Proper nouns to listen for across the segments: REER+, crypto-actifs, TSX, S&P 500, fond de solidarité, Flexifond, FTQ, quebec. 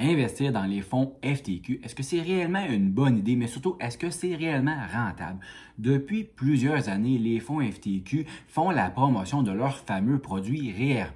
investir dans les fonds FTQ, est-ce que c'est réellement une bonne idée, mais surtout, est-ce que c'est réellement rentable? Depuis plusieurs années, les fonds FTQ font la promotion de leur fameux produit REER+,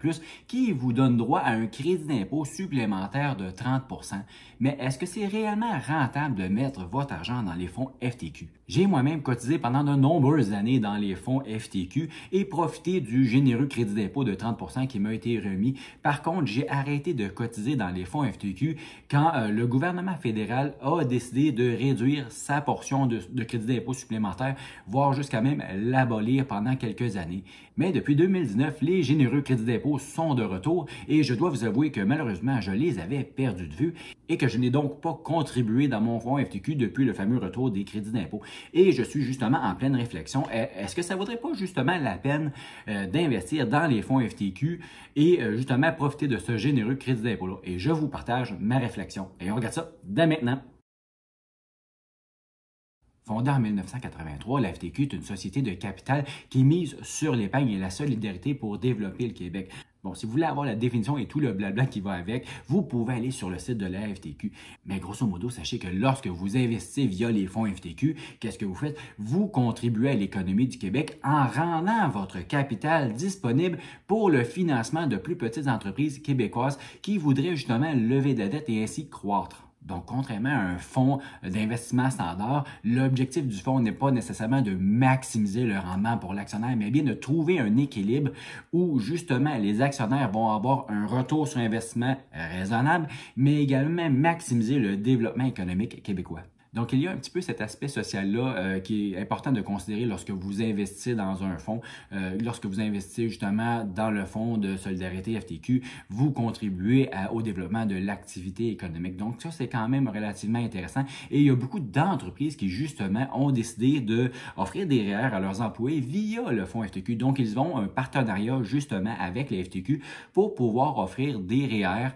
qui vous donne droit à un crédit d'impôt supplémentaire de 30%. Mais est-ce que c'est réellement rentable de mettre votre argent dans les fonds FTQ? J'ai moi-même cotisé pendant de nombreuses années dans les fonds FTQ et profité du généreux crédit d'impôt de 30% qui m'a été remis. Par contre, j'ai arrêté de cotiser dans les fonds FTQ quand le gouvernement fédéral a décidé de réduire sa portion de crédit d'impôt supplémentaire, voire jusqu'à même l'abolir pendant quelques années. Mais depuis 2019, les généreux crédits d'impôt sont de retour et je dois vous avouer que malheureusement, je les avais perdus de vue et que je n'ai donc pas contribué dans mon fonds FTQ depuis le fameux retour des crédits d'impôt. Et je suis justement en pleine réflexion. Est-ce que ça ne vaudrait pas justement la peine d'investir dans les fonds FTQ et justement profiter de ce généreux crédit d'impôt-là? Et je vous partage ma réflexion. Et on regarde ça dès maintenant. Fondée en 1983, la FTQ est une société de capital qui mise sur l'épargne et la solidarité pour développer le Québec. Bon, si vous voulez avoir la définition et tout le blabla qui va avec, vous pouvez aller sur le site de la FTQ. Mais grosso modo, sachez que lorsque vous investissez via les fonds FTQ, qu'est-ce que vous faites? Vous contribuez à l'économie du Québec en rendant votre capital disponible pour le financement de plus petites entreprises québécoises qui voudraient justement lever de la dette et ainsi croître. Donc, contrairement à un fonds d'investissement standard, l'objectif du fonds n'est pas nécessairement de maximiser le rendement pour l'actionnaire, mais bien de trouver un équilibre où, justement, les actionnaires vont avoir un retour sur investissement raisonnable, mais également maximiser le développement économique québécois. Donc, il y a un petit peu cet aspect social-là qui est important de considérer lorsque vous investissez dans un fonds. Lorsque vous investissez justement dans le fonds de solidarité FTQ, vous contribuez au développement de l'activité économique. Donc, ça, c'est quand même relativement intéressant. Et il y a beaucoup d'entreprises qui, justement, ont décidé d'offrir des REER à leurs employés via le fonds FTQ. Donc, ils ont un partenariat, justement, avec les FTQ pour pouvoir offrir des REER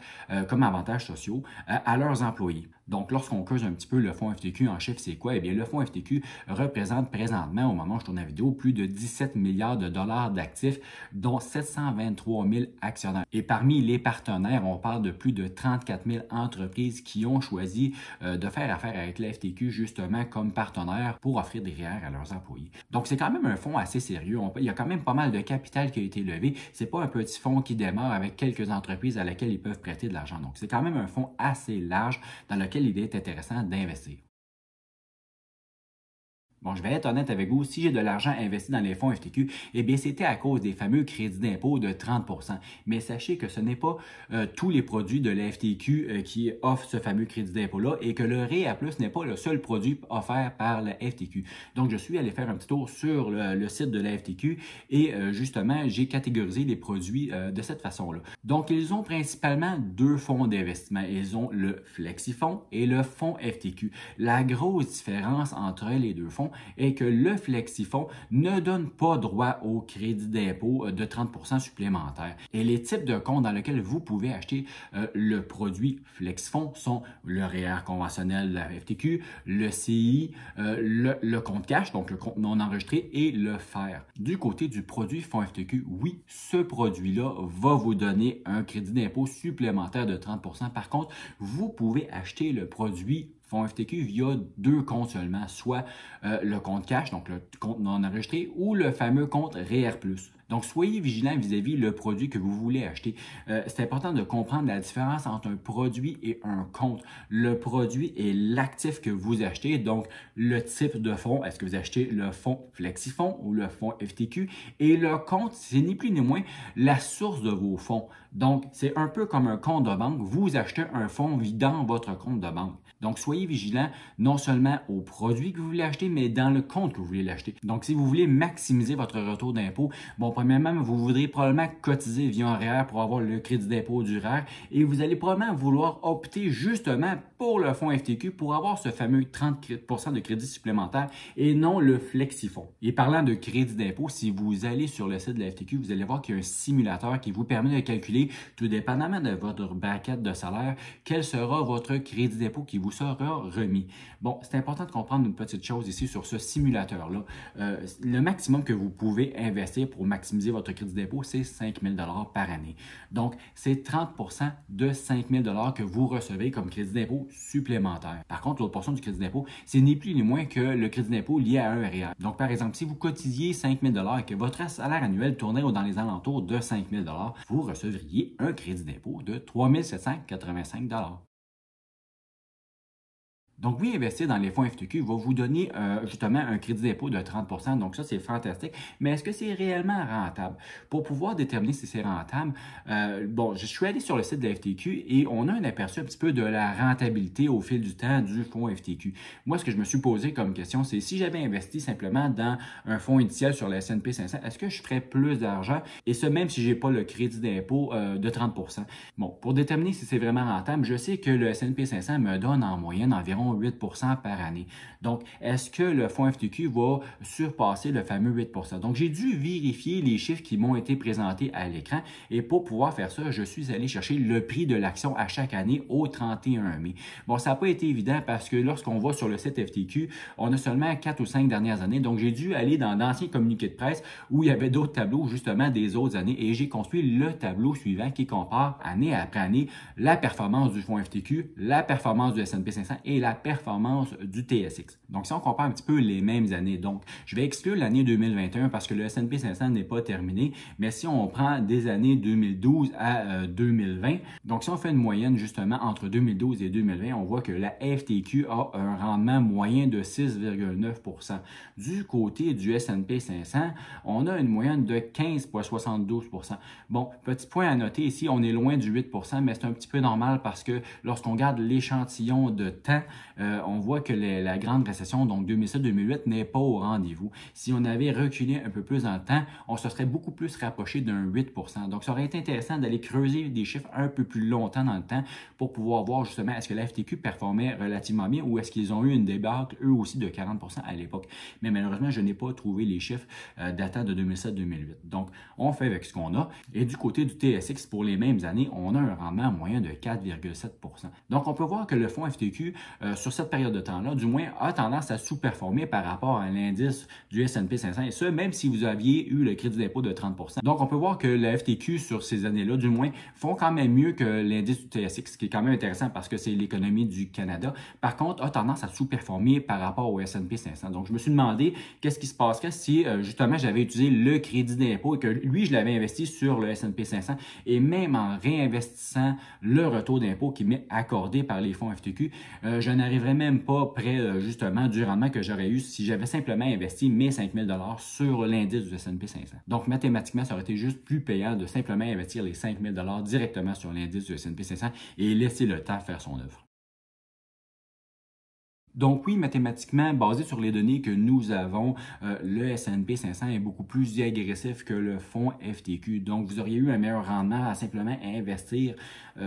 comme avantages sociaux à leurs employés. Donc, lorsqu'on creuse un petit peu le fonds FTQ en chiffres, c'est quoi? Eh bien, le fonds FTQ représente présentement, au moment où je tourne la vidéo, plus de 17 milliards de dollars d'actifs, dont 723 000 actionnaires. Et parmi les partenaires, on parle de plus de 34 000 entreprises qui ont choisi de faire affaire avec la FTQ, justement, comme partenaire pour offrir des REER à leurs employés. Donc, c'est quand même un fonds assez sérieux. Il y a quand même pas mal de capital qui a été levé. C'est pas un petit fonds qui démarre avec quelques entreprises à laquelle ils peuvent prêter de l'argent. Donc, c'est quand même un fonds assez large dans lequel il est intéressant d'investir. Bon, je vais être honnête avec vous, si j'ai de l'argent investi dans les fonds FTQ, eh bien, c'était à cause des fameux crédits d'impôt de 30%. Mais sachez que ce n'est pas tous les produits de la FTQ qui offrent ce fameux crédit d'impôt-là et que le REER+ n'est pas le seul produit offert par la FTQ. Donc, je suis allé faire un petit tour sur le site de la FTQ et justement, j'ai catégorisé les produits de cette façon-là. Donc, ils ont principalement deux fonds d'investissement. Ils ont le Flexifond et le fonds FTQ. La grosse différence entre les deux fonds est que le Flexifond ne donne pas droit au crédit d'impôt de 30% supplémentaire. Et les types de comptes dans lesquels vous pouvez acheter le produit Flexifond sont le REER conventionnel de la FTQ, le CI, le compte cash, donc le compte non enregistré, et le FER. Du côté du produit fonds FTQ, oui, ce produit-là va vous donner un crédit d'impôt supplémentaire de 30%. Par contre, vous pouvez acheter le produit fonds FTQ via deux comptes seulement, soit le compte cash, donc le compte non enregistré, ou le fameux compte REER+. Donc, soyez vigilant vis-à-vis le produit que vous voulez acheter. C'est important de comprendre la différence entre un produit et un compte. Le produit est l'actif que vous achetez, donc le type de fonds. Est-ce que vous achetez le fonds Flexifond ou le fonds FTQ? Et le compte, c'est ni plus ni moins la source de vos fonds. Donc, c'est un peu comme un compte de banque. Vous achetez un fonds dans votre compte de banque. Donc, soyez vigilant non seulement au produit que vous voulez acheter, mais dans le compte que vous voulez l'acheter. Donc, si vous voulez maximiser votre retour d'impôt, bon, premièrement, vous voudrez probablement cotiser via un REER pour avoir le crédit d'impôt du REER et vous allez probablement vouloir opter justement pour le fonds FTQ pour avoir ce fameux 30% de crédit supplémentaire et non le Flexifond. Et parlant de crédit d'impôt, si vous allez sur le site de la FTQ, vous allez voir qu'il y a un simulateur qui vous permet de calculer, tout dépendamment de votre braquette de salaire, quel sera votre crédit d'impôt qui vous sera remis. Bon, c'est important de comprendre une petite chose ici sur ce simulateur-là. Le maximum que vous pouvez investir pour maximiser maximiser votre crédit d'impôt, c'est 5 000 $ par année. Donc, c'est 30 % de 5 000 $ que vous recevez comme crédit d'impôt supplémentaire. Par contre, l'autre portion du crédit d'impôt, c'est ni plus ni moins que le crédit d'impôt lié à un REER. Donc, par exemple, si vous cotisiez 5 000 $ et que votre salaire annuel tournait dans les alentours de 5 000 $, vous recevriez un crédit d'impôt de 3 785 $. Donc, oui, investir dans les fonds FTQ va vous donner justement un crédit d'impôt de 30 %. Donc, ça, c'est fantastique. Mais est-ce que c'est réellement rentable? Pour pouvoir déterminer si c'est rentable, bon, je suis allé sur le site de la FTQ et on a un aperçu un petit peu de la rentabilité au fil du temps du fonds FTQ. Moi, ce que je me suis posé comme question, c'est si j'avais investi simplement dans un fonds initial sur le S&P 500, est-ce que je ferais plus d'argent? Et ce, même si je n'ai pas le crédit d'impôt de 30 %. Bon, pour déterminer si c'est vraiment rentable, je sais que le S&P 500 me donne en moyenne environ 8 % par année. Donc, est-ce que le fonds FTQ va surpasser le fameux 8 %? Donc, j'ai dû vérifier les chiffres qui m'ont été présentés à l'écran et pour pouvoir faire ça, je suis allé chercher le prix de l'action à chaque année au 31 mai. Bon, ça n'a pas été évident parce que lorsqu'on va sur le site FTQ, on a seulement 4 ou 5 dernières années. Donc, j'ai dû aller dans d'anciens communiqués de presse où il y avait d'autres tableaux justement des autres années et j'ai construit le tableau suivant qui compare année après année la performance du fonds FTQ, la performance du S&P 500 et la performance du TSX. Donc, si on compare un petit peu les mêmes années, donc je vais exclure l'année 2021 parce que le S&P 500 n'est pas terminé, mais si on prend des années 2012 à 2020, donc si on fait une moyenne justement entre 2012 et 2020, on voit que la FTQ a un rendement moyen de 6,9 %. Du côté du S&P 500, on a une moyenne de 15,72 %. Bon, petit point à noter ici, on est loin du 8 %, mais c'est un petit peu normal parce que lorsqu'on regarde l'échantillon de temps, on voit que la grande récession, donc 2007-2008, n'est pas au rendez-vous. Si on avait reculé un peu plus dans le temps, on se serait beaucoup plus rapproché d'un 8 %. Donc, ça aurait été intéressant d'aller creuser des chiffres un peu plus longtemps dans le temps pour pouvoir voir justement est-ce que la FTQ performait relativement bien ou est-ce qu'ils ont eu une débâcle, eux aussi, de 40 % à l'époque. Mais malheureusement, je n'ai pas trouvé les chiffres datant de 2007-2008. Donc, on fait avec ce qu'on a. Et du côté du TSX, pour les mêmes années, on a un rendement moyen de 4,7 %. Donc, on peut voir que le fonds FTQ, sur cette période de temps-là, du moins, a tendance à sous-performer par rapport à l'indice du S&P 500, et ce, même si vous aviez eu le crédit d'impôt de 30 %. Donc, on peut voir que la FTQ, sur ces années-là, du moins, font quand même mieux que l'indice du TSX, ce qui est quand même intéressant parce que c'est l'économie du Canada. Par contre, a tendance à sous-performer par rapport au S&P 500. Donc, je me suis demandé qu'est-ce qui se passerait si, justement, j'avais utilisé le crédit d'impôt et que, lui, je l'avais investi sur le S&P 500, et même en réinvestissant le retour d'impôt qui m'est accordé par les fonds FTQ, je n'arriverai même pas près, justement, du rendement que j'aurais eu si j'avais simplement investi mes 5 000 $ sur l'indice du S&P 500. Donc, mathématiquement, ça aurait été juste plus payant de simplement investir les 5 000 $ directement sur l'indice du S&P 500 et laisser le temps faire son œuvre. Donc oui, mathématiquement, basé sur les données que nous avons, le S&P 500 est beaucoup plus agressif que le fonds FTQ. Donc, vous auriez eu un meilleur rendement à simplement investir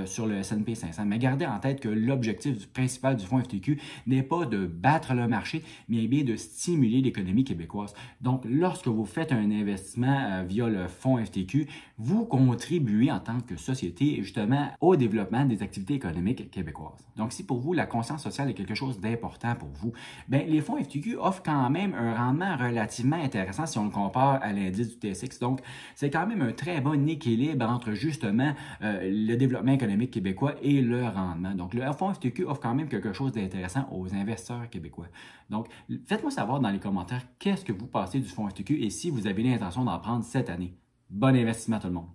sur le S&P 500. Mais gardez en tête que l'objectif principal du fonds FTQ n'est pas de battre le marché, mais bien de stimuler l'économie québécoise. Donc, lorsque vous faites un investissement via le fonds FTQ, vous contribuez en tant que société justement au développement des activités économiques québécoises. Donc, si pour vous, la conscience sociale est quelque chose d'important, pour vous, bien, les fonds FTQ offrent quand même un rendement relativement intéressant si on le compare à l'indice du TSX. Donc, c'est quand même un très bon équilibre entre justement le développement économique québécois et le rendement. Donc, le fonds FTQ offre quand même quelque chose d'intéressant aux investisseurs québécois. Donc, faites-moi savoir dans les commentaires qu'est-ce que vous pensez du fonds FTQ et si vous avez l'intention d'en prendre cette année. Bon investissement tout le monde!